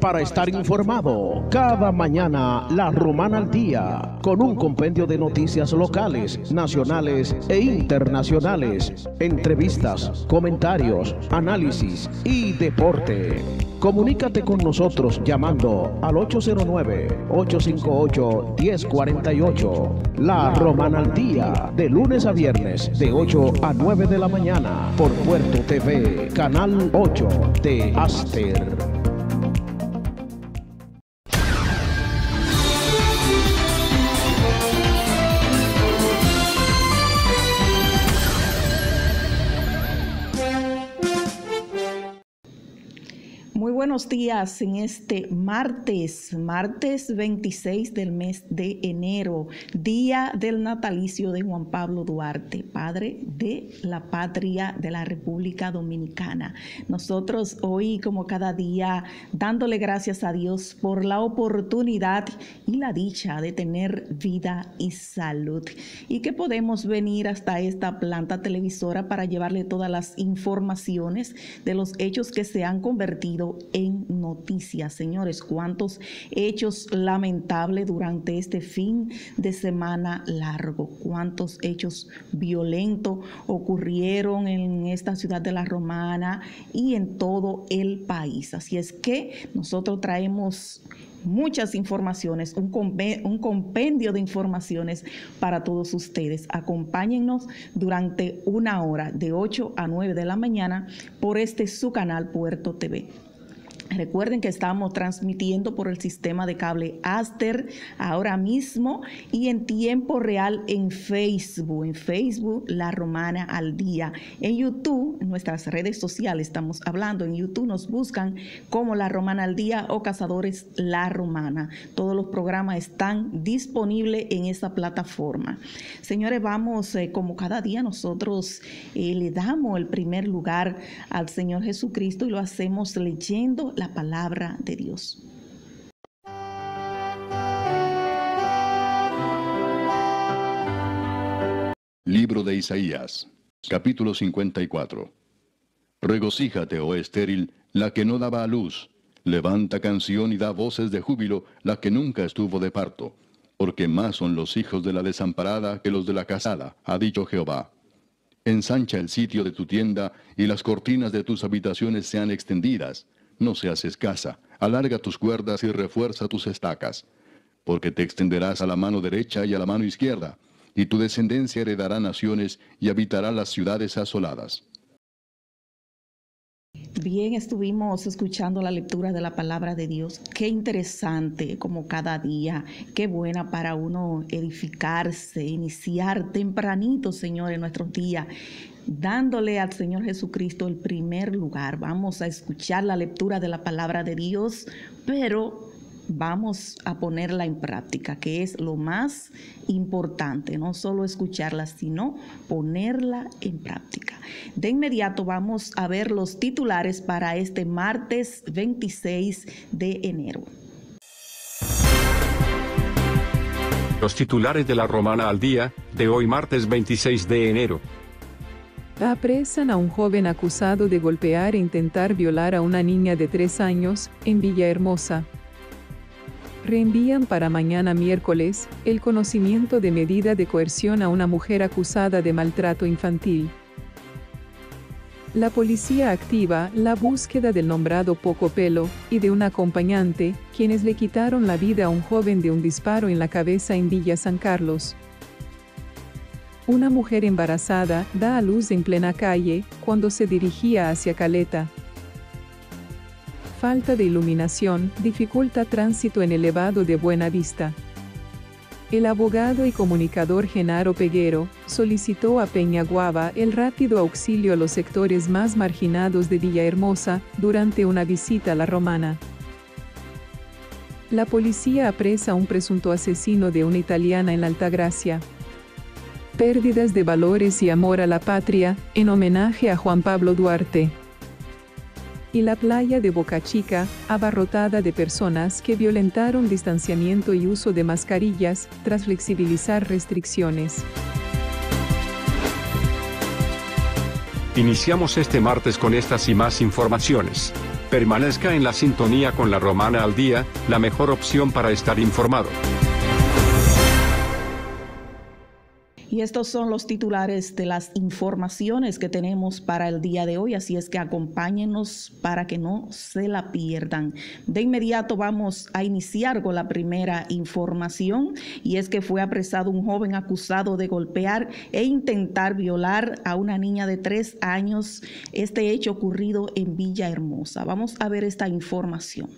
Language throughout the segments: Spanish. Para estar informado, cada mañana La Romana al Día, con un compendio de noticias locales, nacionales e internacionales, entrevistas, comentarios, análisis y deporte. Comunícate con nosotros llamando al 809-858-1048. La Romana al Día, de lunes a viernes, de 8 a 9 de la mañana, por Puerto TV, Canal 8 de Aster. Buenos días en este martes 26 del mes de enero, día del natalicio de Juan Pablo Duarte, padre de la patria de la República Dominicana. Nosotros hoy, como cada día, dándole gracias a Dios por la oportunidad y la dicha de tener vida y salud, y que podemos venir hasta esta planta televisora para llevarle todas las informaciones de los hechos que se han convertido en noticias. Señores, cuántos hechos lamentables durante este fin de semana largo, cuántos hechos violentos ocurrieron en esta ciudad de La Romana y en todo el país. Así es que nosotros traemos muchas informaciones, un compendio de informaciones para todos ustedes. Acompáñennos durante una hora, de 8 a 9 de la mañana, por este su canal Puerto TV. Recuerden que estamos transmitiendo por el sistema de cable Aster ahora mismo y en tiempo real en Facebook. En Facebook, La Romana al Día. En YouTube, nuestras redes sociales, estamos hablando. En YouTube nos buscan como La Romana al Día o Cazadores La Romana. Todos los programas están disponibles en esa plataforma. Señores, vamos, como cada día, nosotros le damos el primer lugar al Señor Jesucristo y lo hacemos leyendo la palabra de Dios. Libro de Isaías, capítulo 54. Regocíjate, oh estéril, la que no daba a luz. Levanta canción y da voces de júbilo, la que nunca estuvo de parto. Porque más son los hijos de la desamparada que los de la casada, ha dicho Jehová. Ensancha el sitio de tu tienda, y las cortinas de tus habitaciones sean extendidas. No seas escasa, alarga tus cuerdas y refuerza tus estacas, porque te extenderás a la mano derecha y a la mano izquierda, y tu descendencia heredará naciones y habitará las ciudades asoladas. Bien, estuvimos escuchando la lectura de la palabra de Dios. Qué interesante, como cada día, qué buena para uno edificarse, iniciar tempranito, Señor, en nuestros días, dándole al Señor Jesucristo el primer lugar. Vamos a escuchar la lectura de la palabra de Dios, pero vamos a ponerla en práctica, que es lo más importante, no solo escucharla, sino ponerla en práctica. De inmediato vamos a ver los titulares para este martes 26 de enero. Los titulares de La Romana al Día, de hoy martes 26 de enero. Apresan a un joven acusado de golpear e intentar violar a una niña de 3 años, en Villahermosa. Reenvían para mañana miércoles, el conocimiento de medida de coerción a una mujer acusada de maltrato infantil. La policía activa la búsqueda del nombrado Poco Pelo, y de un acompañante, quienes le quitaron la vida a un joven de un disparo en la cabeza en Villa San Carlos. Una mujer embarazada da a luz en plena calle, cuando se dirigía hacia Caleta. Falta de iluminación dificulta tránsito en Elevado de Buena Vista. El abogado y comunicador Genaro Peguero solicitó a Peñaguaba el rápido auxilio a los sectores más marginados de Villahermosa durante una visita a La Romana. La policía apresa a un presunto asesino de una italiana en Altagracia. Pérdidas de valores y amor a la patria, en homenaje a Juan Pablo Duarte. Y la playa de Boca Chica, abarrotada de personas que violentaron distanciamiento y uso de mascarillas, tras flexibilizar restricciones. Iniciamos este martes con estas y más informaciones. Permanezca en la sintonía con La Romana al Día, la mejor opción para estar informado. Y estos son los titulares de las informaciones que tenemos para el día de hoy, así es que acompáñenos para que no se la pierdan. De inmediato vamos a iniciar con la primera información, y es que fue apresado un joven acusado de golpear e intentar violar a una niña de 3 años, este hecho ocurrido en Villahermosa. Vamos a ver esta información.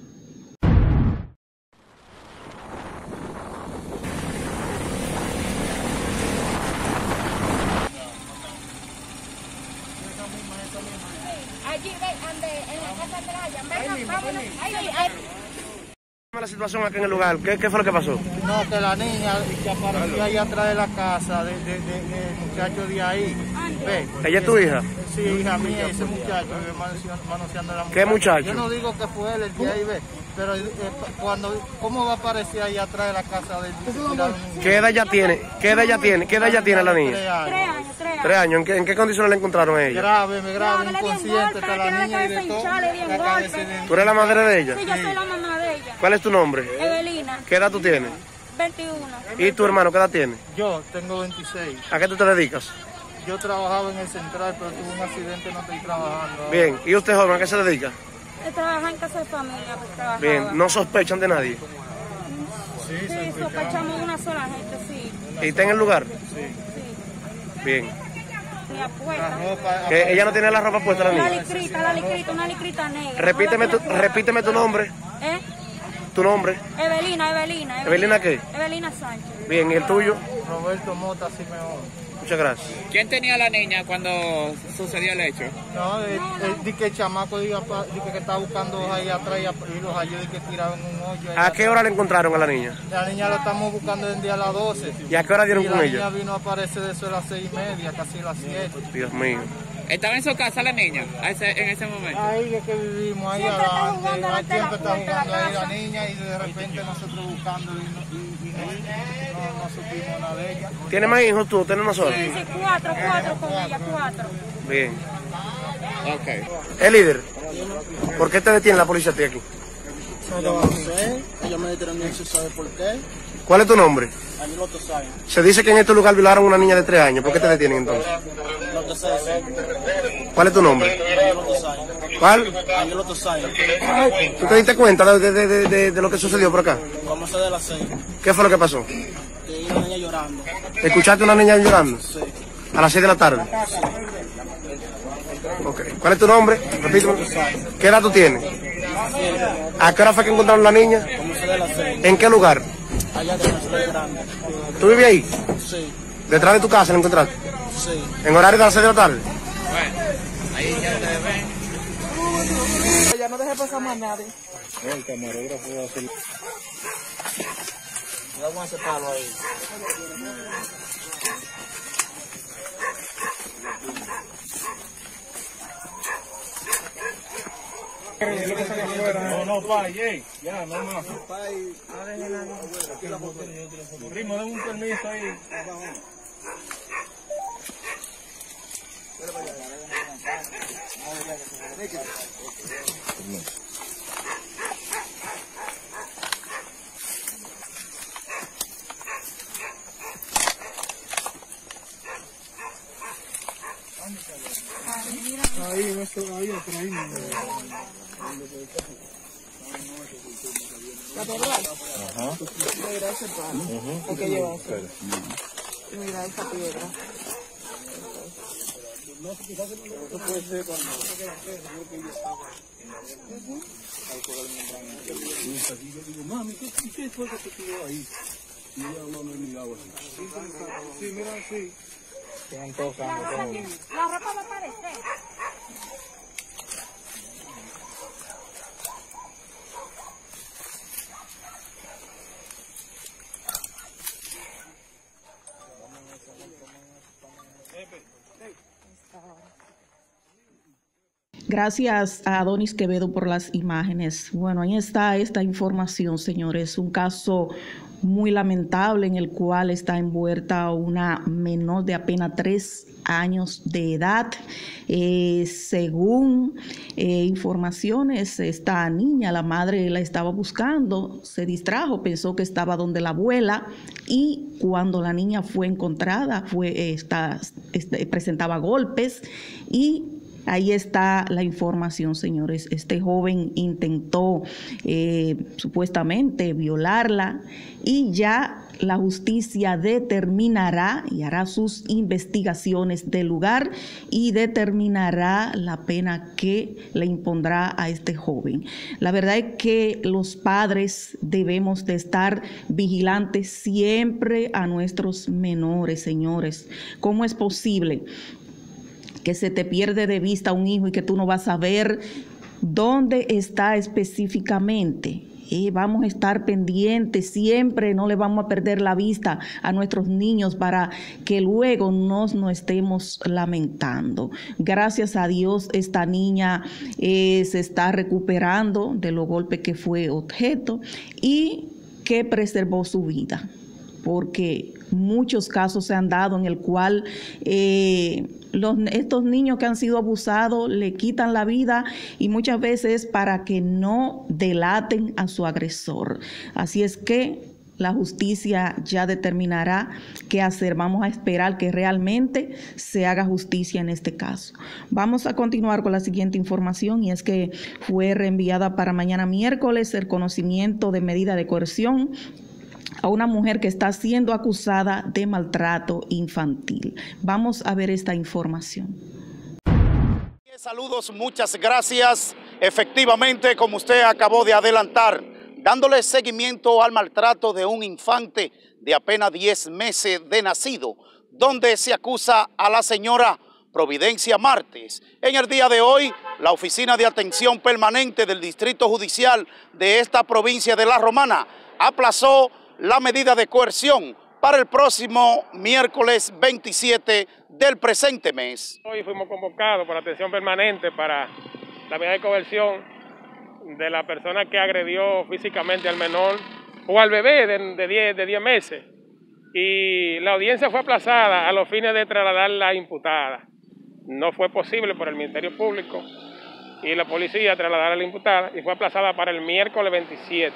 La situación aquí en el lugar, ¿qué fue lo que pasó? No, que la niña que apareció ahí atrás de la casa del muchacho de ahí. ¿Ve? ¿Ella es tu hija? Sí, hija mía, ese muchacho manoseando a la mujer. ¿Qué muchacho? Yo no digo que fue él el de ahí, ¿ve? Pero ¿cómo va a aparecer ahí atrás de la casa del... ¿Qué edad ya tiene? ¿Qué edad ya tiene la niña? 3 años. 3 años. ¿En qué condiciones la encontraron a ella? Grave, inconsciente, está la niña y de todo. ¿Tú eres la madre de ella? Sí, yo soy la mamá de ella. ¿Cuál es tu nombre? Evelina. ¿Qué edad tú tienes? 21. ¿Y tu hermano qué edad tiene? Yo tengo 26. ¿A qué tú te dedicas? Yo trabajaba en el central, pero tuve un accidente y no estoy trabajando. Bien. ¿Y usted, joven, a qué se dedica? Trabaja en casa de familia, pues trabajaba. Bien, ¿no sospechan de nadie? Sí, sospechamos de una sola gente, sí. ¿Y está en el lugar? Sí. Bien. ¿Que ella no tiene la ropa puesta, la niña? Una licrita negra. Repíteme tu nombre. ¿Eh? ¿Tu nombre? Evelina. ¿Evelina qué? Evelina Sánchez. Bien, ¿y el tuyo? Roberto Mota Simeón. Muchas gracias. ¿Quién tenía la niña cuando sucedió el hecho? No, el chamaco que estaba buscando ahí atrás y los halló y que tiraron un hoyo. ¿A qué hora le encontraron a la niña? La niña la estamos buscando el día a las 12. ¿Y a qué hora dieron con ella? La niña vino a aparecer de eso a las 6:30, casi a las 7. Dios mío. ¿Estaba en su casa la niña en ese momento? Ahí es que vivimos, ahí adelante. Siempre está jugando ahí la niña y de repente nosotros buscando y no supimos nada de ella. ¿Tienes más hijos tú? ¿Tienes más sola? Sí, 4 con ella, 4. Bien. Ok. ¿El líder? ¿Por qué te detiene la policía a ti aquí? No sé, ellos me detuvieron, ¿se sabe por qué? ¿Cuál es tu nombre? Se dice que en este lugar violaron a una niña de 3 años. ¿Por qué te detienen entonces? ¿Cuál es tu nombre? ¿Cuál? ¿Tú te diste cuenta de lo que sucedió por acá? ¿Qué fue lo que pasó? ¿Escuchaste a una niña llorando? Sí. ¿A las 6 de la tarde? Sí. Okay. ¿Cuál es tu nombre? Repito. ¿Qué edad tú tienes? ¿A qué hora fue que encontraron la niña? ¿En qué lugar? Allá de ¿Tú vives ahí? Sí. ¿Detrás de tu casa la encontraste? Sí. ¿En horario de las 6 de la tarde? Bueno, ahí ya te ven. Ya no dejé pasar más nadie. No, el camarógrafo va a hacer... Vamos a ese palo ahí. No, pa, ya, no más. Primo, dame un permiso ahí. Ahí, va a estar ahí, por ahí. Ajá. Mira ese palo. ¿Por qué llevaste? Mira esa piedra. No puede ser cuando... Mami, ¿qué fue que te quedó ahí? Y ya no me miraba así. Sí, mira, sí. La ropa va a aparecer. Gracias a Adonis Quevedo por las imágenes. Bueno, ahí está esta información, señores. Un caso muy lamentable en el cual está envuelta una menor de apenas 3 años de edad. Según informaciones, esta niña, la madre la estaba buscando, se distrajo, pensó que estaba donde la abuela, y cuando la niña fue encontrada, presentaba golpes, y ahí está la información, señores. Este joven intentó supuestamente violarla, y ya la justicia determinará y hará sus investigaciones del lugar y determinará la pena que le impondrá a este joven. La verdad es que los padres debemos de estar vigilantes siempre a nuestros menores, señores. ¿Cómo es posible que se te pierde de vista un hijo y que tú no vas a ver dónde está específicamente? Vamos a estar pendientes siempre, no le vamos a perder la vista a nuestros niños para que luego no estemos lamentando. Gracias a Dios, esta niña se está recuperando de los golpes que fue objeto y que preservó su vida, porque muchos casos se han dado en el cual estos niños que han sido abusados le quitan la vida, y muchas veces para que no delaten a su agresor. Así es que la justicia ya determinará qué hacer. Vamos a esperar que realmente se haga justicia en este caso. Vamos a continuar con la siguiente información, y es que fue reenviada para mañana miércoles el conocimiento de medida de coerción a una mujer que está siendo acusada de maltrato infantil. Vamos a ver esta información. Saludos, muchas gracias. Efectivamente, como usted acabó de adelantar, dándole seguimiento al maltrato de un infante de apenas 10 meses de nacido, donde se acusa a la señora Providencia Martes. En el día de hoy, la Oficina de Atención Permanente del Distrito Judicial de esta provincia de La Romana aplazó la medida de coerción para el próximo miércoles 27 del presente mes. Hoy fuimos convocados por atención permanente para la medida de coerción de la persona que agredió físicamente al menor o al bebé de 10 meses. Y la audiencia fue aplazada a los fines de trasladarla imputada. No fue posible por el Ministerio Público y la policía trasladar a la imputada, y fue aplazada para el miércoles 27.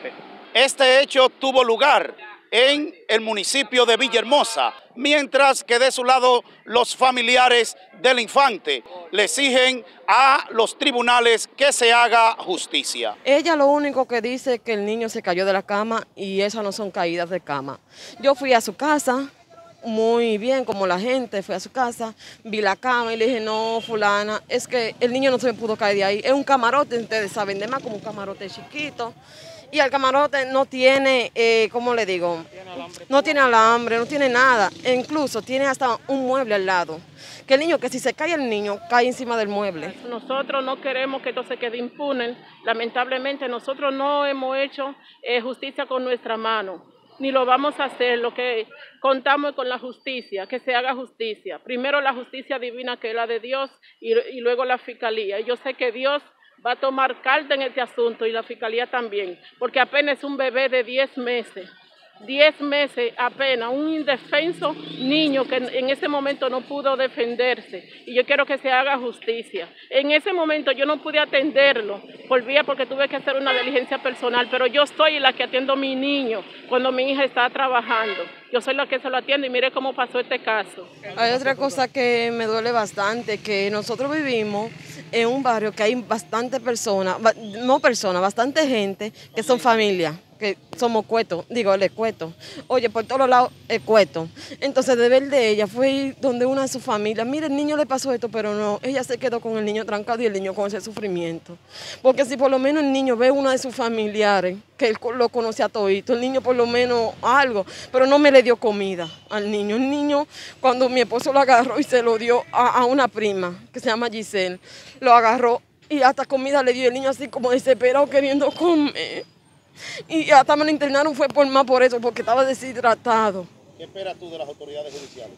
Este hecho tuvo lugar en el municipio de Villahermosa, mientras que de su lado los familiares del infante le exigen a los tribunales que se haga justicia. Ella lo único que dice es que el niño se cayó de la cama, y esas no son caídas de cama. Yo fui a su casa, muy bien, como la gente, fui a su casa, vi la cama y le dije, no, fulana, es que el niño no se pudo caer de ahí. Es un camarote, ustedes saben de más, como un camarote chiquito. Y al camarote no tiene, ¿cómo le digo? No tiene alambre, no tiene nada. E incluso tiene hasta un mueble al lado. Que el niño, que si se cae el niño, cae encima del mueble. Nosotros no queremos que esto se quede impune. Lamentablemente nosotros no hemos hecho justicia con nuestra mano. Ni lo vamos a hacer. Lo que contamos con la justicia, que se haga justicia. Primero la justicia divina, que es la de Dios, y luego la fiscalía. Y yo sé que Dios va a tomar carta en este asunto, y la fiscalía también, porque apenas es un bebé de 10 meses. 10 meses apenas, un indefenso niño que en ese momento no pudo defenderse, y yo quiero que se haga justicia. En ese momento yo no pude atenderlo por vía, porque tuve que hacer una diligencia personal, pero yo soy la que atiendo a mi niño cuando mi hija está trabajando. Yo soy la que se lo atiende, y mire cómo pasó este caso. Hay otra cosa que me duele bastante, que nosotros vivimos en un barrio que hay bastante bastante gente que son familia, que somos cuetos, oye, por todos lados es cueto. Entonces, deber de ella fue ir donde una de sus familias, mire, el niño le pasó esto, pero no, ella se quedó con el niño trancado y el niño con ese sufrimiento. Porque si por lo menos el niño ve una de sus familiares, que él lo conoce a todito, el niño por lo menos algo, pero no me le dio comida al niño. El niño, cuando mi esposo lo agarró y se lo dio a una prima, que se llama Giselle, lo agarró y hasta comida le dio, el niño así como desesperado queriendo comer. Y hasta me lo internaron fue por eso, porque estaba deshidratado. ¿Qué esperas tú de las autoridades judiciales?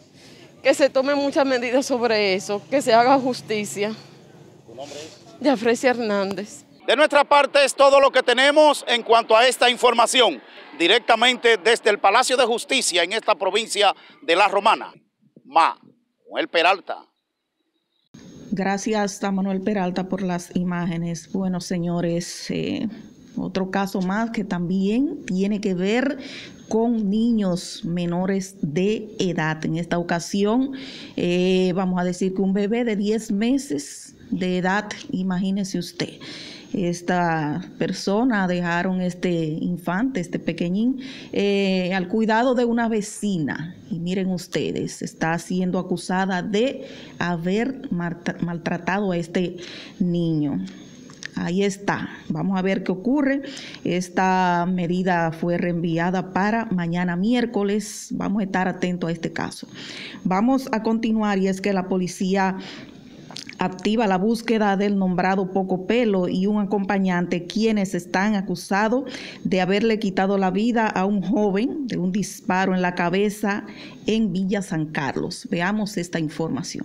Que se tomen muchas medidas sobre eso, que se haga justicia. ¿Tu nombre es? de Afresia Hernández. De nuestra parte es todo lo que tenemos en cuanto a esta información, directamente desde el Palacio de Justicia en esta provincia de La Romana. Manuel Peralta. Gracias a Manuel Peralta por las imágenes. Bueno, señores, otro caso más que también tiene que ver con niños menores de edad. En esta ocasión, vamos a decir que un bebé de 10 meses de edad, imagínese usted. Esta persona dejaron este infante, este pequeñín, al cuidado de una vecina. Y miren ustedes, está siendo acusada de haber maltratado a este niño. Ahí está. Vamos a ver qué ocurre. Esta medida fue reenviada para mañana miércoles. Vamos a estar atentos a este caso. Vamos a continuar, y es que la policía activa la búsqueda del nombrado Poco Pelo y un acompañante, quienes están acusados de haberle quitado la vida a un joven de un disparo en la cabeza en Villa San Carlos. Veamos esta información.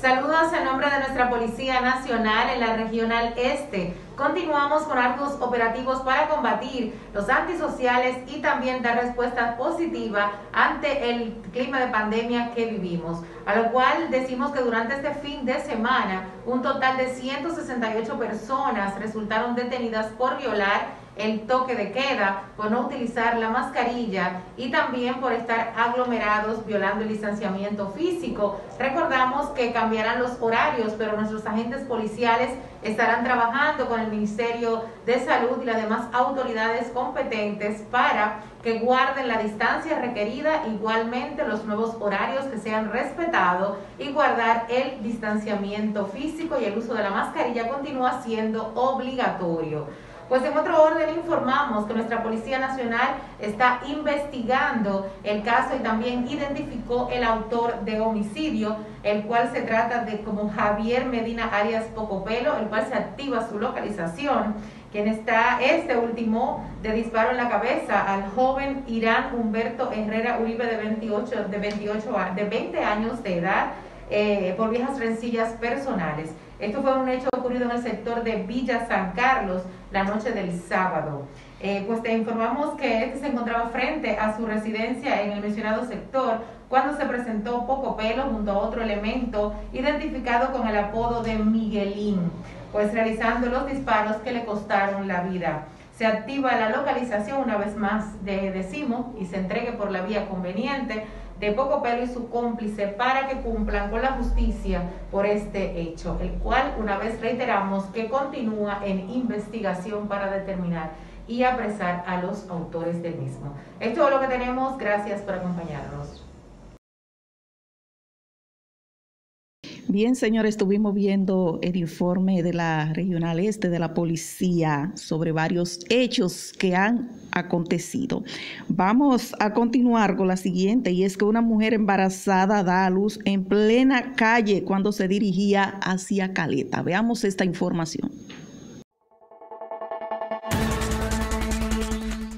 Saludos en nombre de nuestra Policía Nacional en la Regional Este. Continuamos con actos operativos para combatir los antisociales y también dar respuesta positiva ante el clima de pandemia que vivimos. A lo cual decimos que durante este fin de semana, un total de 168 personas resultaron detenidas por violar el toque de queda, por no utilizar la mascarilla y también por estar aglomerados violando el distanciamiento físico. Recordamos que cambiarán los horarios, pero nuestros agentes policiales estarán trabajando con el Ministerio de Salud y las demás autoridades competentes para que guarden la distancia requerida, igualmente los nuevos horarios que sean respetados y guardar el distanciamiento físico, y el uso de la mascarilla continúa siendo obligatorio. Pues en otro orden informamos que nuestra Policía Nacional está investigando el caso y también identificó el autor de homicidio, el cual se trata de como Javier Medina Arias Pocopelo, el cual se activa su localización, quien está este último de disparo en la cabeza al joven Irán Humberto Herrera Uribe de 20 años de edad, por viejas rencillas personales. Esto fue un hecho ocurrido en el sector de Villa San Carlos la noche del sábado. Pues te informamos que este se encontraba frente a su residencia en el mencionado sector cuando se presentó Poco Pelo junto a otro elemento identificado con el apodo de Miguelín, pues realizando los disparos que le costaron la vida. Se activa la localización, una vez más decimos, y se entregue por la vía conveniente de Poco Pelo y su cómplice para que cumplan con la justicia por este hecho, el cual, una vez reiteramos, que continúa en investigación para determinar y apresar a los autores del mismo. Esto es lo que tenemos. Gracias por acompañarnos. Bien, señores, estuvimos viendo el informe de la Regional Este de la Policía sobre varios hechos que han acontecido. Vamos a continuar con la siguiente, y es que una mujer embarazada da a luz en plena calle cuando se dirigía hacia Caleta. Veamos esta información.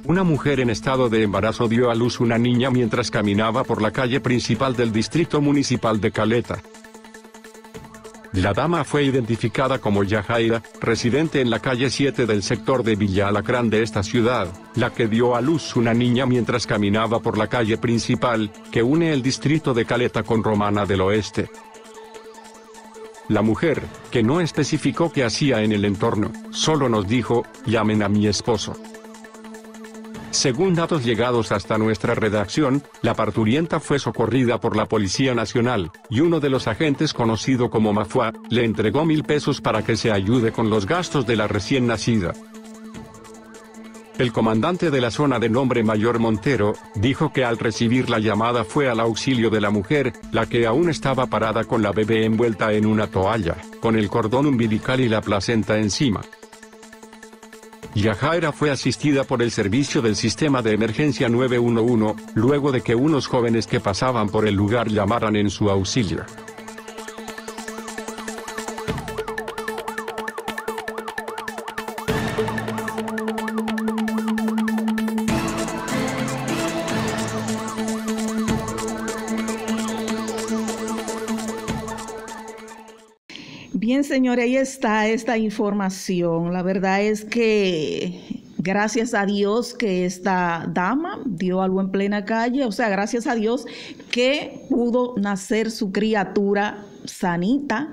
Una mujer en estado de embarazo dio a luz una niña mientras caminaba por la calle principal del Distrito Municipal de Caleta. La dama fue identificada como Yahaira, residente en la calle 7 del sector de Villa Alacrán de esta ciudad, la que dio a luz una niña mientras caminaba por la calle principal, que une el distrito de Caleta con Romana del Oeste. La mujer, que no especificó qué hacía en el entorno, solo nos dijo, llamen a mi esposo. Según datos llegados hasta nuestra redacción, la parturienta fue socorrida por la Policía Nacional, y uno de los agentes, conocido como Mafua, le entregó 1,000 pesos para que se ayude con los gastos de la recién nacida. El comandante de la zona, de nombre Mayor Montero, dijo que al recibir la llamada fue al auxilio de la mujer, la que aún estaba parada con la bebé envuelta en una toalla, con el cordón umbilical y la placenta encima. Yahaira fue asistida por el servicio del sistema de emergencia 911, luego de que unos jóvenes que pasaban por el lugar llamaran en su auxilio. señores, ahí está esta información. La verdad es que gracias a Dios que esta dama dio a luz en plena calle, o sea, gracias a Dios que pudo nacer su criatura sanita,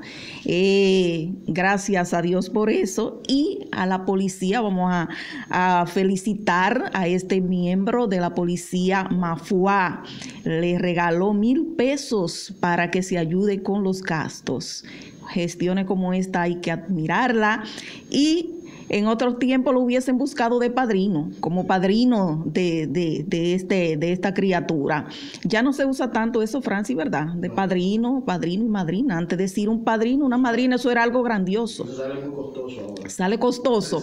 gracias a Dios por eso, y a la policía vamos a felicitar a este miembro de la policía Mafuá, le regaló 1,000 pesos para que se ayude con los gastos. Gestiones como esta hay que admirarla, y en otro tiempo lo hubiesen buscado de padrino, como padrino de esta criatura. Ya no se usa tanto eso, Francis, ¿verdad? De padrino, padrino y madrina. Antes de decir un padrino, una madrina, eso era algo grandioso. Eso sale muy costoso ahora. Sale costoso.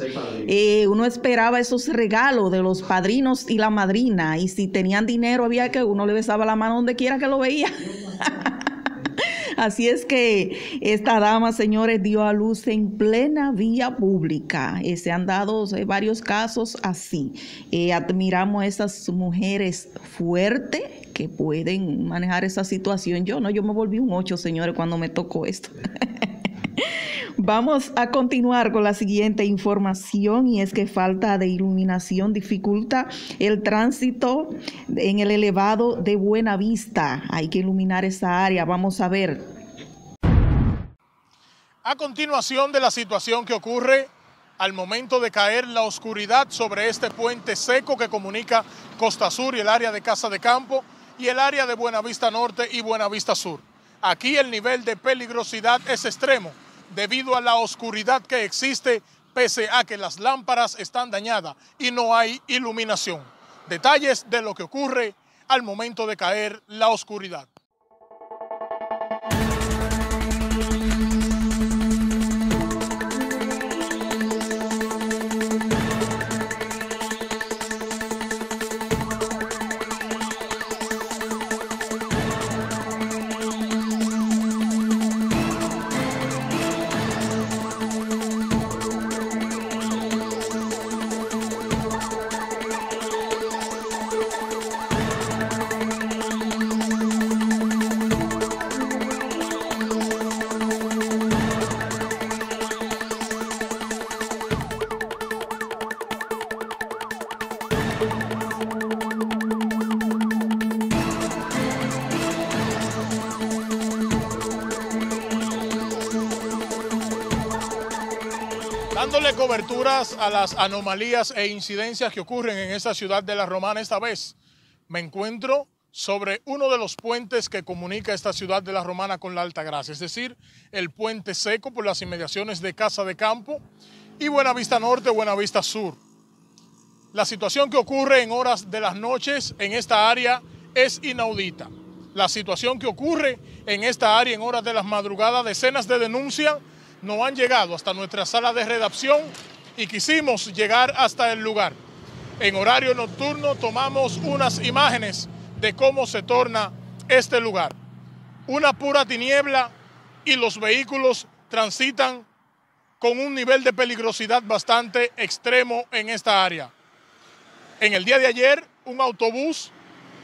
Uno esperaba esos regalos de los padrinos y la madrina. Y si tenían dinero, había que uno le besaba la mano donde quiera que lo veía. Así es que esta dama, señores, dio a luz en plena vía pública. Se han dado varios casos así. Admiramos a esas mujeres fuertes que pueden manejar esa situación. Yo me volví un 8, señores, cuando me tocó esto. Vamos a continuar con la siguiente información, y es que falta de iluminación dificulta el tránsito en el elevado de Buenavista. Hay que iluminar esa área, vamos a ver. A continuación de la situación que ocurre al momento de caer la oscuridad sobre este puente seco que comunica Costa Sur y el área de Casa de Campo y el área de Buenavista Norte y Buenavista Sur. Aquí el nivel de peligrosidad es extremo, debido a la oscuridad que existe, pese a que las lámparas están dañadas y no hay iluminación. Detalles de lo que ocurre al momento de caer la oscuridad. Dándole coberturas a las anomalías e incidencias que ocurren en esta ciudad de La Romana, esta vez me encuentro sobre uno de los puentes que comunica esta ciudad de La Romana con la Altagracia, es decir, el puente seco por las inmediaciones de Casa de Campo y Buenavista Norte, Buenavista Sur. La situación que ocurre en horas de las noches en esta área es inaudita. La situación que ocurre en esta área en horas de las madrugadas, decenas de denuncias no han llegado hasta nuestra sala de redacción y quisimos llegar hasta el lugar. En horario nocturno tomamos unas imágenes de cómo se torna este lugar. Una pura tiniebla y los vehículos transitan con un nivel de peligrosidad bastante extremo en esta área. En el día de ayer, un autobús,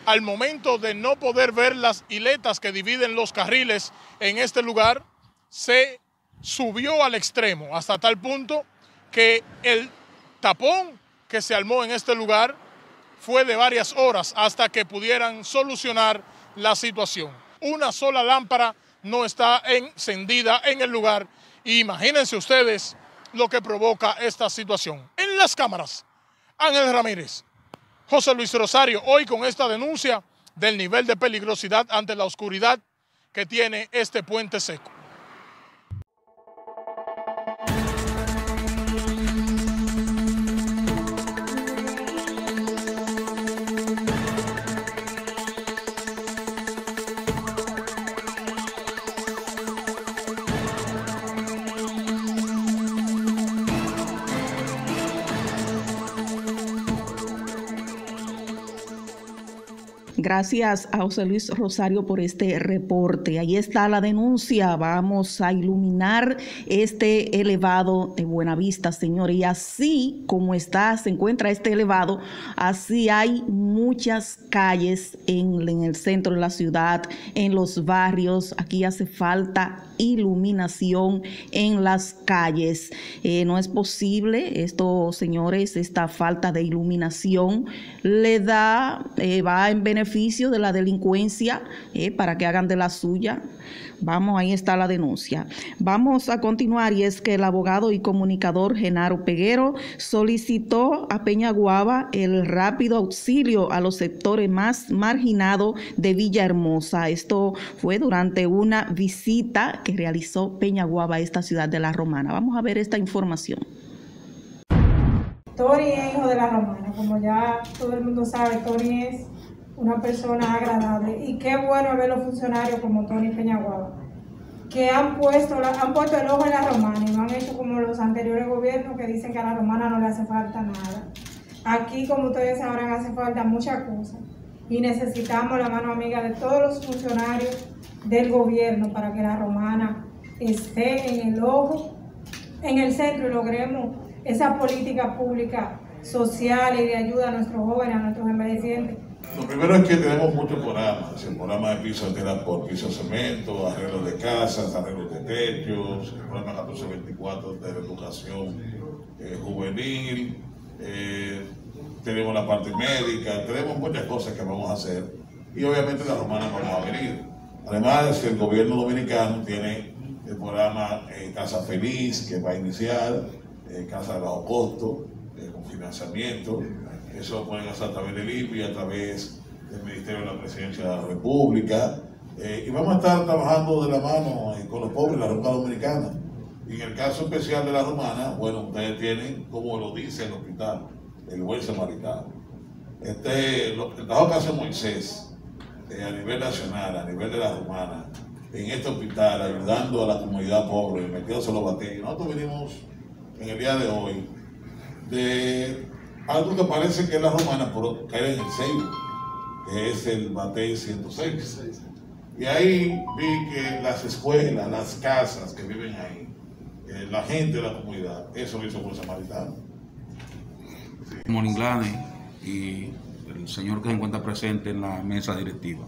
al momento de no poder ver las hiletas que dividen los carriles en este lugar, se subió al extremo, hasta tal punto que el tapón que se armó en este lugar fue de varias horas hasta que pudieran solucionar la situación. Una sola lámpara no está encendida en el lugar. Imagínense ustedes lo que provoca esta situación. En las cámaras, Ángel Ramírez, José Luis Rosario, hoy con esta denuncia del nivel de peligrosidad ante la oscuridad que tiene este puente seco. Gracias a José Luis Rosario por este reporte. Ahí está la denuncia. Vamos a iluminar este elevado de Buenavista, señor. Y así como está, se encuentra este elevado, así hay muchas calles en el centro de la ciudad, en los barrios. Aquí hace falta iluminación en las calles. No es posible, esto, señores, esta falta de iluminación le da, va en beneficio de la delincuencia para que hagan de la suya. Vamos, ahí está la denuncia. Vamos a continuar, y es que el abogado y comunicador Genaro Peguero solicitó a Peñaguaba el rápido auxilio a los sectores más marginados de Villahermosa. Esto fue durante una visita que realizó Peñaguaba a esta ciudad de La Romana. Vamos a ver esta información. Tony es hijo de La Romana, como ya todo el mundo sabe, Tony es una persona agradable, y qué bueno ver los funcionarios como Tony Peñaguaba, que han puesto el ojo en La Romana y no han hecho como los anteriores gobiernos que dicen que a La Romana no le hace falta nada. Aquí, como ustedes sabrán, hace falta muchas cosas y necesitamos la mano amiga de todos los funcionarios del gobierno para que La Romana esté en el ojo, en el centro, y logremos esa política pública social y de ayuda a nuestros jóvenes, a nuestros envejecientes. Lo primero es que tenemos muchos programas, el programa de pisoterapia por piso cemento, arreglos de casas, arreglos de techos, el programa 1424 de educación juvenil, tenemos la parte médica, tenemos muchas cosas que vamos a hacer, y obviamente La Romana no va a venir. Además, el gobierno dominicano tiene el programa Casa Feliz, que va a iniciar, Casa de Bajo Costo, con financiamiento. Eso lo pueden hacer a través del IPI, a través del Ministerio de la Presidencia de la República. Y vamos a estar trabajando de la mano con los pobres, la República Dominicana. Y en el caso especial de La Romana, bueno, ustedes tienen, como lo dice el hospital, el buen samaritano. El trabajo que hace Moisés a nivel nacional, a nivel de La Romana, en este hospital, ayudando a la comunidad pobre, metiéndose los bateos. Nosotros venimos en el día de hoy de algo que parece que es La Romana, pero cae en el Seibo, que es el batey 106. Y ahí vi que las escuelas, las casas que viven ahí, la gente de la comunidad, eso lo hizo por samaritano. Moninglane y el señor que se encuentra presente en la mesa directiva,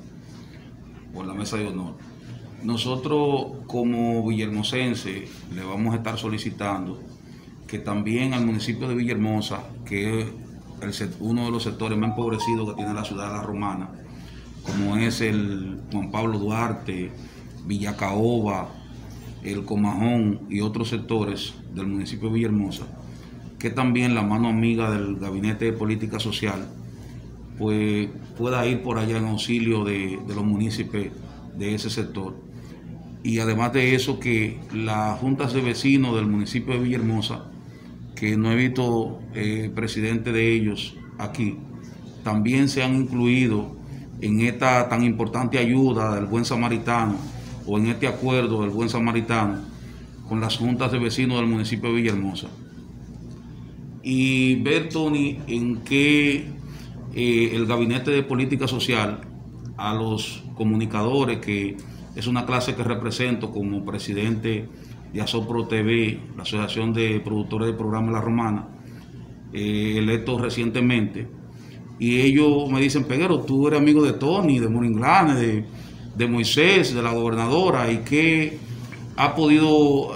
o en la mesa de honor. Nosotros, como villahermosense, le vamos a estar solicitando que también al municipio de Villahermosa, que es uno de los sectores más empobrecidos que tiene la ciudad de La Romana, como es el Juan Pablo Duarte, Villacaoba, el Comajón y otros sectores del municipio de Villahermosa, que también la mano amiga del Gabinete de Política Social pues pueda ir por allá en auxilio de los municipios de ese sector. Y además de eso, que las juntas de vecinos del municipio de Villahermosa, que no he visto presidente de ellos aquí, también se han incluido en esta tan importante ayuda del buen samaritano, o en este acuerdo del buen samaritano con las juntas de vecinos del municipio de Villahermosa. Y ver, Tony, en qué el Gabinete de Política Social, a los comunicadores, que es una clase que represento como presidente de ASOPRO TV, la Asociación de Productores de Programas La Romana, electos recientemente. Y ellos me dicen: Peguero, tú eres amigo de Tony, de Moringlane, de Moisés, de la gobernadora, ¿y qué ha podido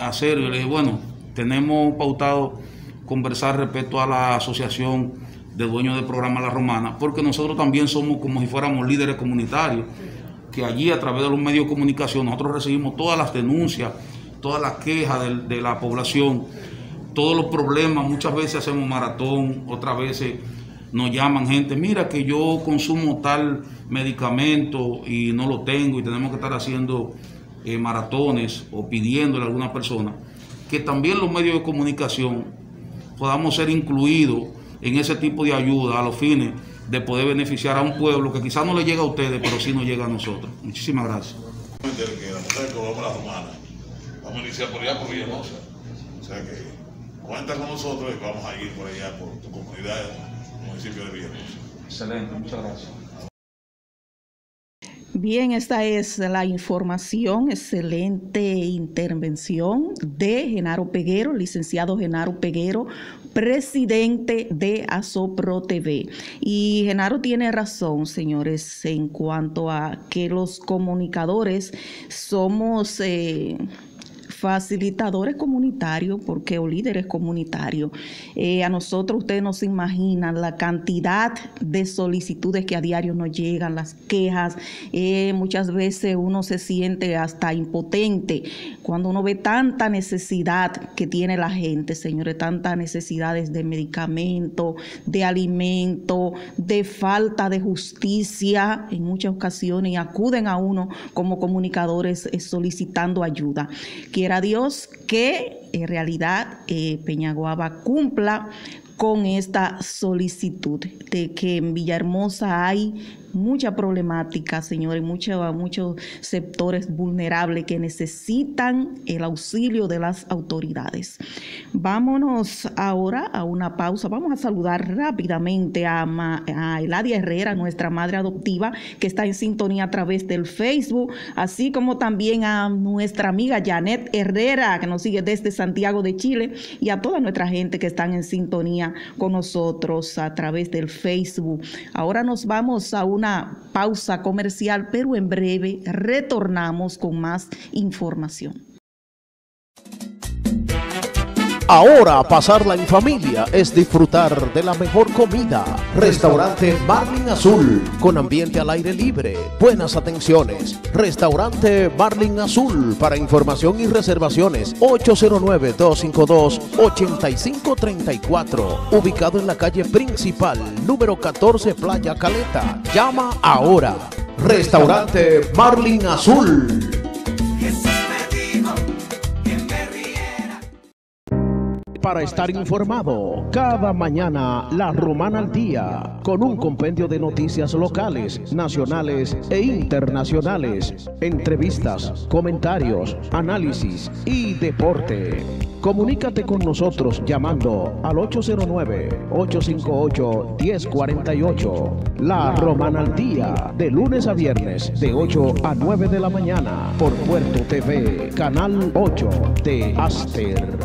hacer? Yo le dije: bueno, tenemos pautado conversar respecto a la Asociación de Dueños de Programas La Romana, porque nosotros también somos como si fuéramos líderes comunitarios, que allí, a través de los medios de comunicación, nosotros recibimos todas las denuncias, todas las quejas de la población, todos los problemas. Muchas veces hacemos maratón, otras veces nos llaman gente: mira que yo consumo tal medicamento y no lo tengo, y tenemos que estar haciendo maratones o pidiéndole a alguna persona que también los medios de comunicación podamos ser incluidos en ese tipo de ayuda a los fines de poder beneficiar a un pueblo que quizás no le llega a ustedes, pero sí nos llega a nosotros. Muchísimas gracias. Vamos a iniciar por allá, por Villahermosa. O sea que cuenta con nosotros y vamos a ir por allá, por tu comunidad, municipio de Villahermosa. Excelente, muchas gracias. Bien, esta es la información. Excelente intervención de Genaro Peguero, licenciado Genaro Peguero, presidente de ASOPRO TV. Y Genaro tiene razón, señores, en cuanto a que los comunicadores somos facilitadores comunitarios, porque o líderes comunitarios. A nosotros, ustedes no se imaginan la cantidad de solicitudes que a diario nos llegan, las quejas. Muchas veces uno se siente hasta impotente cuando uno ve tanta necesidad que tiene la gente, señores, tantas necesidades de medicamento, de alimento, de falta de justicia en muchas ocasiones, y acuden a uno como comunicadores solicitando ayuda. Quiera Dios que en realidad Peñaguaba cumpla con esta solicitud de que en Villahermosa hay mucha problemática, señores, muchos sectores vulnerables que necesitan el auxilio de las autoridades. Vámonos ahora a una pausa. Vamos a saludar rápidamente a Eladia Herrera, nuestra madre adoptiva, que está en sintonía a través del Facebook, así como también a nuestra amiga Janet Herrera, que nos sigue desde Santiago de Chile, y a toda nuestra gente que están en sintonía con nosotros a través del Facebook. Ahora nos vamos a una pausa comercial, pero en breve retornamos con más información. Ahora pasarla en familia es disfrutar de la mejor comida. Restaurante Marlin Azul, con ambiente al aire libre, buenas atenciones. Restaurante Marlin Azul, para información y reservaciones 809-252-8534. Ubicado en la calle principal, número 14, Playa Caleta. Llama ahora. Restaurante Marlin Azul. Para estar informado, cada mañana La Romana al Día, con un compendio de noticias locales, nacionales e internacionales, entrevistas, comentarios, análisis y deporte. Comunícate con nosotros llamando al 809-858-1048. La Romana al Día, de lunes a viernes, de 8 a 9 de la mañana, por Puerto TV, Canal 8 de Aster.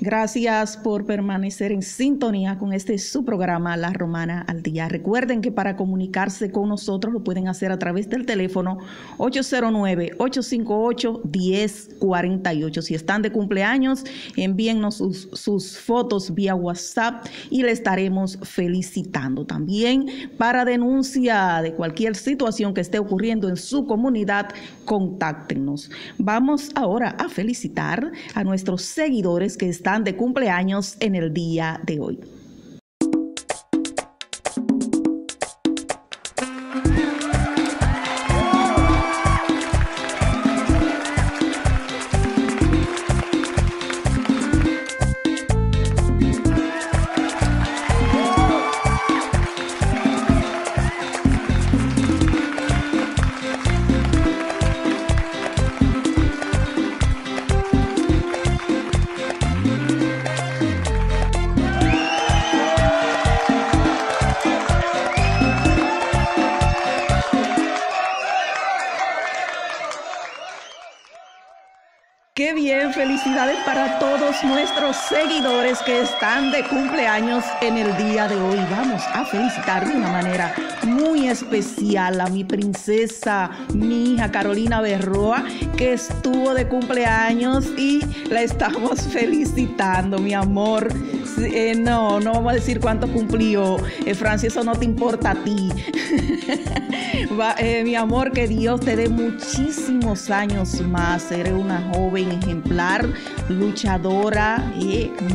Gracias por permanecer en sintonía con este su programa La Romana al Día. Recuerden que para comunicarse con nosotros lo pueden hacer a través del teléfono 809-858-1048. Si están de cumpleaños, envíennos sus fotos vía WhatsApp y le estaremos felicitando. También para denuncia de cualquier situación que esté ocurriendo en su comunidad, contáctenos. Vamos ahora a felicitar a nuestros seguidores que están de cumpleaños en el día de hoy. Qué bien, felicidades para todos nuestros seguidores que están de cumpleaños en el día de hoy. Vamos a felicitar de una manera muy especial a mi princesa, mi hija Carolina Berroa, que estuvo de cumpleaños y la estamos felicitando, mi amor. No vamos a decir cuánto cumplió, Francia, eso no te importa a ti. Mi amor, que Dios te dé muchísimos años más. Eres una joven ejemplar, luchadora,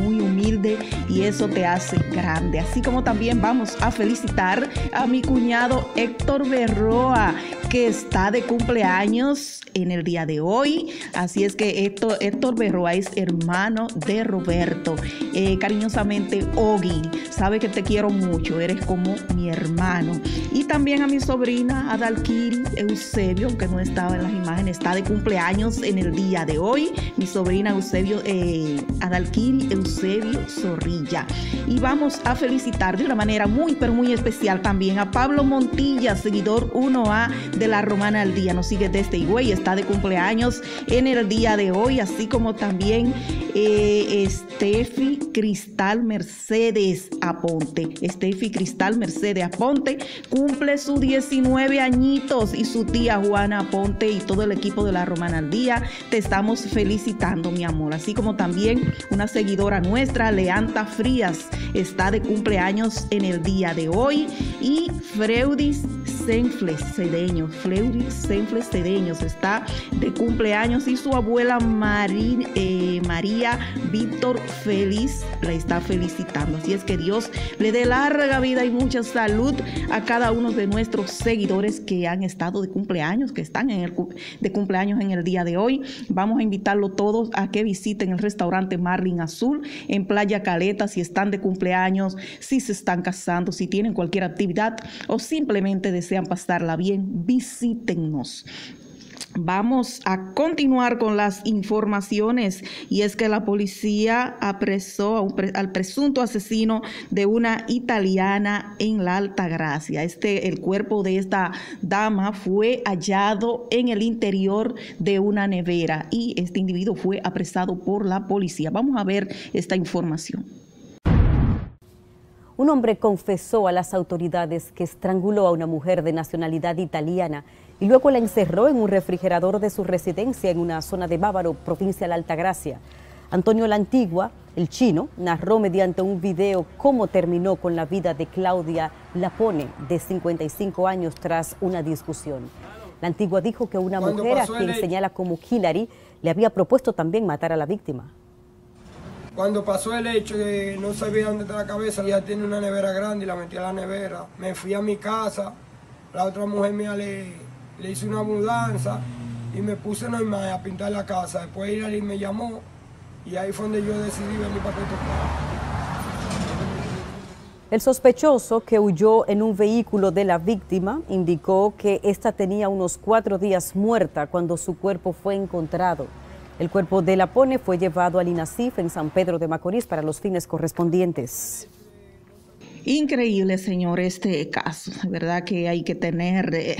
muy humilde, y eso te hace grande. Así como también vamos a felicitar a mi cuñado Héctor Berroa, que está de cumpleaños en el día de hoy. Así es que Héctor Berroa es hermano de Roberto. Cariñosamente, Ogi, sabe que te quiero mucho, eres como mi hermano. Y también a mi sobrina Adalquiri Eusebio, que no estaba en las imágenes, está de cumpleaños en el día de hoy. mi sobrina Eusebio, Adalquiri Eusebio Zorrilla. Y vamos a felicitar de una manera muy, pero muy especial también a Pablo Montilla, seguidor 1A de La Romana al Día. Nos sigue desde Higüey, está de cumpleaños en el día de hoy, así como también Estefi Cristal Mercedes Aponte. Estefi Cristal Mercedes Aponte cumple sus 19 añitos, y su tía Juana Aponte y todo el equipo de La Romana al Día te estamos felicitando, mi amor. Así como también una seguidora nuestra, Leanta Frías, está de cumpleaños en el día de hoy, y Freudis Senfles Cedeños, Freudis Senfles Cedeños está de cumpleaños, y su abuela María Víctor Feliz la está felicitando. Así es que Dios le dé larga vida y mucha salud a cada uno de nuestros seguidores que han estado de cumpleaños, que están de cumpleaños en el día de hoy. Vamos a invitarlo todos a que visiten el restaurante Marlin Azul en Playa Caleta, si están de cumpleaños, si se están casando, si tienen cualquier actividad o simplemente desean pasarla bien, visítennos. Vamos a continuar con las informaciones, y es que la policía apresó al presunto asesino de una italiana en La Altagracia. El cuerpo de esta dama fue hallado en el interior de una nevera, y este individuo fue apresado por la policía. Vamos a ver esta información. Un hombre confesó a las autoridades que estranguló a una mujer de nacionalidad italiana y luego la encerró en un refrigerador de su residencia en una zona de Bávaro, provincia de La Altagracia. Antonio Lantigua, el chino, narró mediante un video cómo terminó con la vida de Claudia Lapone, de 55 años, tras una discusión. Lantigua dijo que una mujer a quien señala como Hillary le había propuesto también matar a la víctima. Cuando pasó el hecho, que no sabía dónde estaba la cabeza, ella tiene una nevera grande y la metí a la nevera. Me fui a mi casa, la otra mujer mía le hizo una mudanza y me puse normal a pintar la casa. Después Hillary me llamó y ahí fue donde yo decidí venir para tocar. El sospechoso, que huyó en un vehículo de la víctima, indicó que ésta tenía unos 4 días muerta cuando su cuerpo fue encontrado. El cuerpo de Lapone fue llevado al INACIF en San Pedro de Macorís para los fines correspondientes. Increíble, señor, este caso. De verdad que hay que tener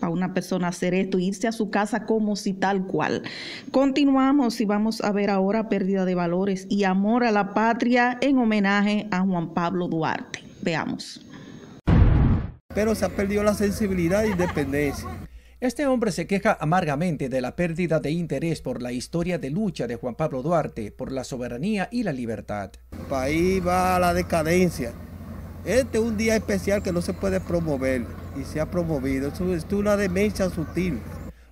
a una persona hacer esto, irse a su casa como si tal cual. Continuamos y vamos a ver ahora pérdida de valores y amor a la patria en homenaje a Juan Pablo Duarte. Veamos. Pero se ha perdido la sensibilidad e independencia. Este hombre se queja amargamente de la pérdida de interés por la historia de lucha de Juan Pablo Duarte por la soberanía y la libertad. El país va a la decadencia. Este es un día especial que no se puede promover y se ha promovido. Es una demencia sutil.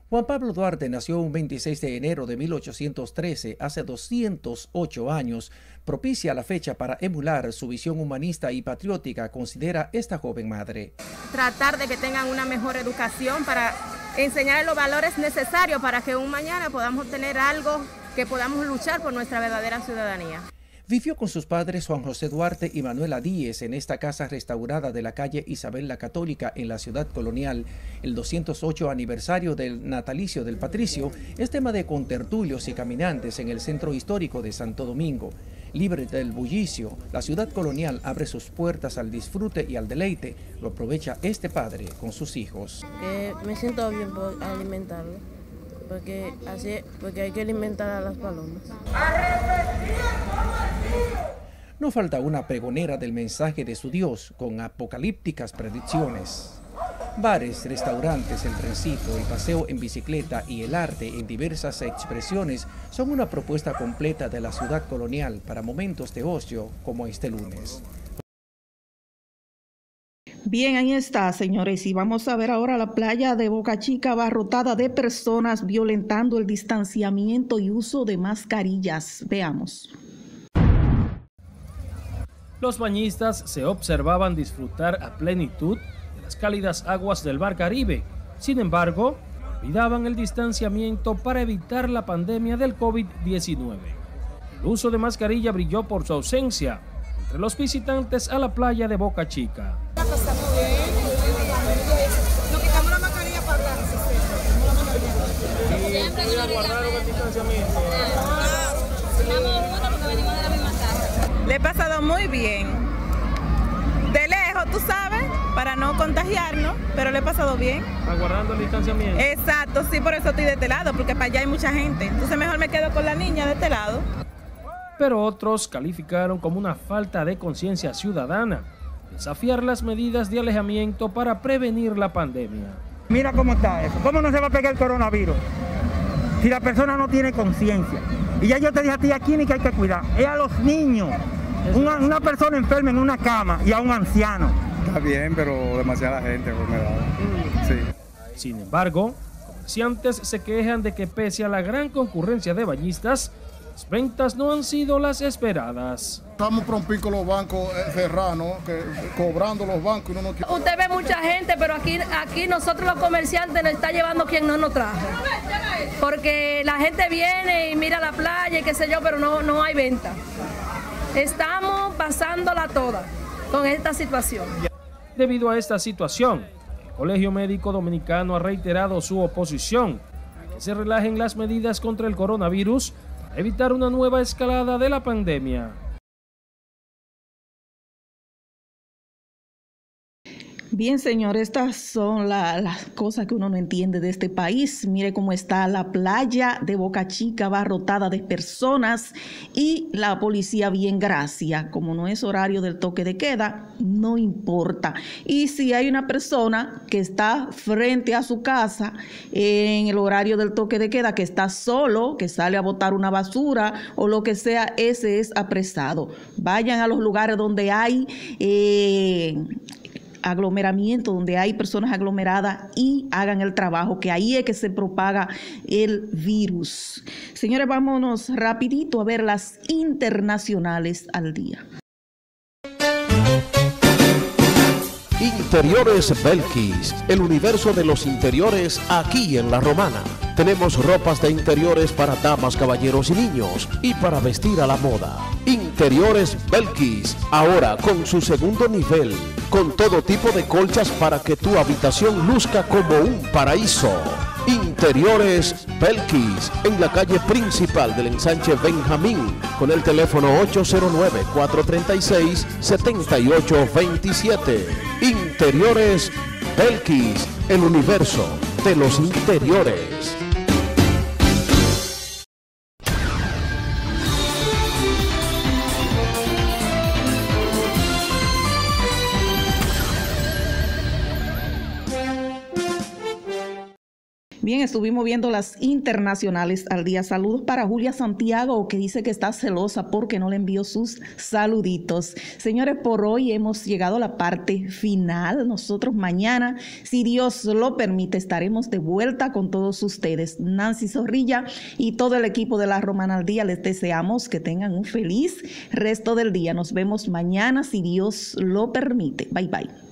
Juan Pablo Duarte nació un 26 de enero de 1813, hace 208 años. Propicia la fecha para emular su visión humanista y patriótica, considera esta joven madre. Tratar de que tengan una mejor educación para enseñar los valores necesarios para que un mañana podamos tener algo, que podamos luchar por nuestra verdadera ciudadanía. Vivió con sus padres Juan José Duarte y Manuela Díez en esta casa restaurada de la calle Isabel la Católica en la ciudad colonial. El 208 aniversario del natalicio del patricio es tema de contertulios y caminantes en el centro histórico de Santo Domingo. Libre del bullicio, la ciudad colonial abre sus puertas al disfrute y al deleite. Lo aprovecha este padre con sus hijos. Me siento bien por alimentarlo, porque hay que alimentar a las palomas. No falta una pregonera del mensaje de su Dios con apocalípticas predicciones. Bares, restaurantes, el trencito, el paseo en bicicleta y el arte en diversas expresiones son una propuesta completa de la ciudad colonial para momentos de ocio como este lunes. Bien, ahí está, señores, y vamos a ver ahora la playa de Boca Chica abarrotada de personas violentando el distanciamiento y uso de mascarillas. Veamos. Los bañistas se observaban disfrutar a plenitud de las cálidas aguas del Mar Caribe. Sin embargo, olvidaban el distanciamiento para evitar la pandemia del COVID-19. El uso de mascarilla brilló por su ausencia entre los visitantes a la playa de Boca Chica. Guardaron el distanciamiento. todo muy bien. De lejos, tú sabes, para no contagiarnos, pero le he pasado bien. Aguardando el distanciamiento. Exacto, sí, por eso estoy de este lado, porque para allá hay mucha gente. Entonces mejor me quedo con la niña de este lado. Pero otros calificaron como una falta de conciencia ciudadana desafiar las medidas de alejamiento para prevenir la pandemia. Mira cómo está eso, cómo no se va a pegar el coronavirus si la persona no tiene conciencia. Y ya yo te dije a ti a quién es que hay que cuidar, es a los niños, una persona enferma en una cama y a un anciano. Está bien, pero demasiada gente por mi edad. Sí. Sin embargo, comerciantes se quejan de que pese a la gran concurrencia de bañistas, las ventas no han sido las esperadas. Estamos prompicos los bancos serranos, cobrando los bancos. Uno no quiere... Usted ve mucha gente, pero aquí nosotros los comerciantes nos está llevando quien no nos trajo. Porque la gente viene y mira la playa y qué sé yo, pero no hay venta. Estamos pasándola toda con esta situación. Debido a esta situación, el Colegio Médico Dominicano ha reiterado su oposición a que se relajen las medidas contra el coronavirus, evitar una nueva escalada de la pandemia. Bien, señor, estas son las cosas que uno no entiende de este país. Mire cómo está la playa de Boca Chica abarrotada de personas y la policía bien gracia. Como no es horario del toque de queda, no importa. Y si hay una persona que está frente a su casa en el horario del toque de queda, que está solo, que sale a botar una basura o lo que sea, ese es apresado. Vayan a los lugares donde hay... aglomeramiento, donde hay personas aglomeradas y hagan el trabajo, que ahí es que se propaga el virus. Señores, vámonos rapidito a ver las internacionales al día. Interiores Belkis, el universo de los interiores aquí en La Romana. Tenemos ropas de interiores para damas, caballeros y niños y para vestir a la moda. Interiores Belkis, ahora con su segundo nivel, con todo tipo de colchas para que tu habitación luzca como un paraíso. Interiores Belkis, en la calle principal del ensanche Benjamín, con el teléfono 809-436-7827. Interiores Belkis, el universo de los interiores. Bien, estuvimos viendo las internacionales al día. Saludos para Julia Santiago, que dice que está celosa porque no le envió sus saluditos. Señores, por hoy hemos llegado a la parte final. Nosotros mañana, si Dios lo permite, estaremos de vuelta con todos ustedes. Nancy Zorrilla y todo el equipo de La Romana al Día, les deseamos que tengan un feliz resto del día. Nos vemos mañana, si Dios lo permite. Bye, bye.